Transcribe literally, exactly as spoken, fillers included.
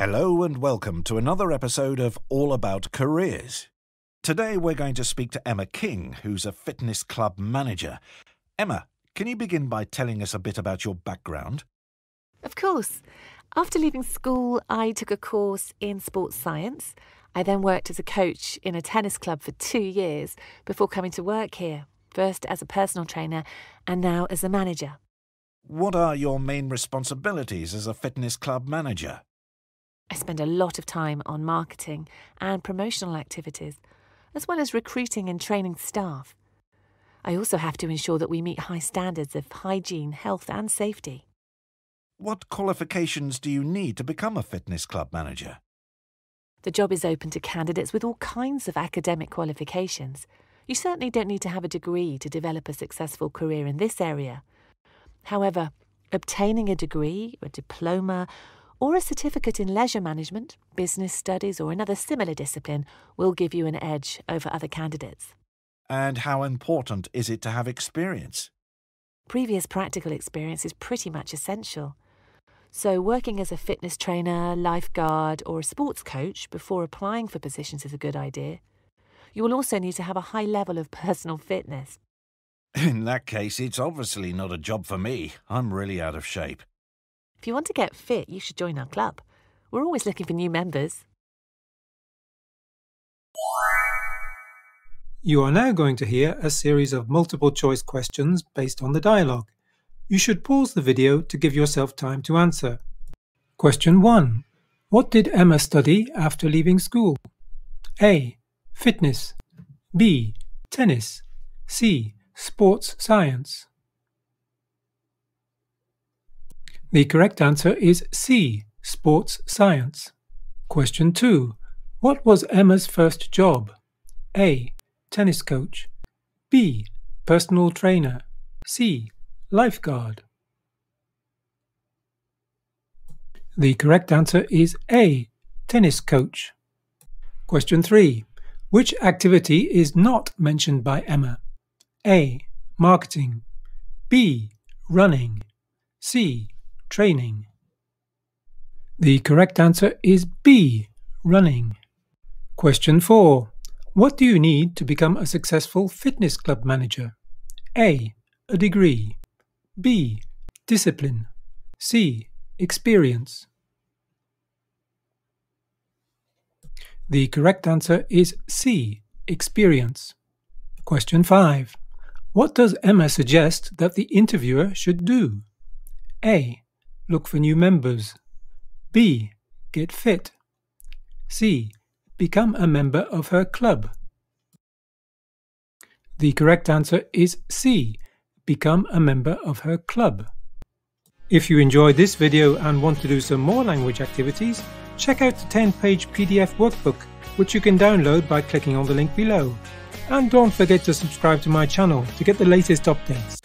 Hello and welcome to another episode of All About Careers. Today we're going to speak to Emma King, who's a fitness club manager. Emma, can you begin by telling us a bit about your background? Of course. After leaving school, I took a course in sports science. I then worked as a coach in a tennis club for two years before coming to work here, first as a personal trainer and now as a manager. What are your main responsibilities as a fitness club manager? I spend a lot of time on marketing and promotional activities, as well as recruiting and training staff. I also have to ensure that we meet high standards of hygiene, health and safety. What qualifications do you need to become a fitness club manager? The job is open to candidates with all kinds of academic qualifications. You certainly don't need to have a degree to develop a successful career in this area. However, obtaining a degree, a diploma, or a certificate in leisure management, business studies or another similar discipline will give you an edge over other candidates. And how important is it to have experience? Previous practical experience is pretty much essential. So working as a fitness trainer, lifeguard or a sports coach before applying for positions is a good idea. You will also need to have a high level of personal fitness. In that case, it's obviously not a job for me. I'm really out of shape. If you want to get fit, you should join our club. We're always looking for new members. You are now going to hear a series of multiple choice questions based on the dialogue. You should pause the video to give yourself time to answer. Question one. What did Emma study after leaving school? A. Fitness. B. Tennis. C. Sports science. The correct answer is C, sports science. Question two. What was Emma's first job? A. Tennis coach. B. Personal trainer. C. Lifeguard. The correct answer is A. Tennis coach. Question three. Which activity is not mentioned by Emma? A. Marketing. B. Running. C. Training. The correct answer is B. Running. Question four. What do you need to become a successful fitness club manager? A. A degree. B. Discipline. C. Experience. The correct answer is C. Experience. Question five. What does Emma suggest that the interviewer should do? A. Look for new members. B. Get fit. C. Become a member of her club. The correct answer is C. Become a member of her club. If you enjoyed this video and want to do some more language activities, check out the ten page P D F workbook, which you can download by clicking on the link below. And don't forget to subscribe to my channel to get the latest updates.